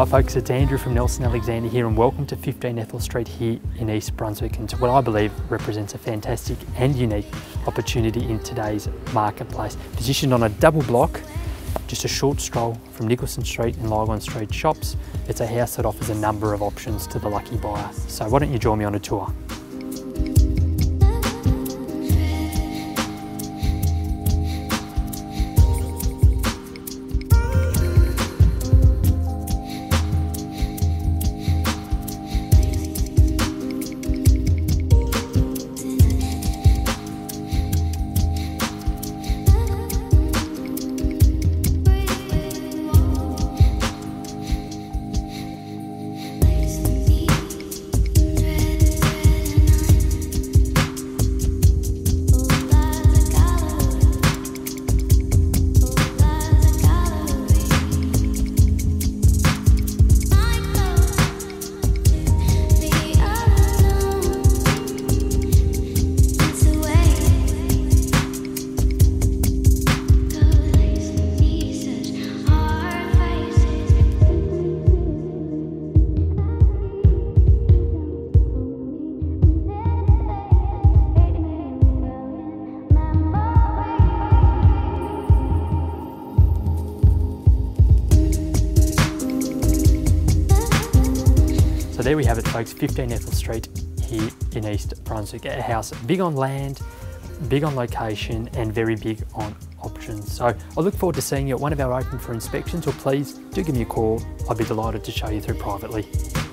Hi folks, it's Andrew from Nelson Alexander here and welcome to 15 Ethel Street here in East Brunswick and to what I believe represents a fantastic and unique opportunity in today's marketplace. Positioned on a double block, just a short stroll from Nicholson Street and Lygon Street shops, it's a house that offers a number of options to the lucky buyer. So why don't you join me on a tour? So there we have it folks, 15 Ethel Street here in East Brunswick, a house big on land, big on location and very big on options. So I look forward to seeing you at one of our open for inspections, or please do give me a call, I'd be delighted to show you through privately.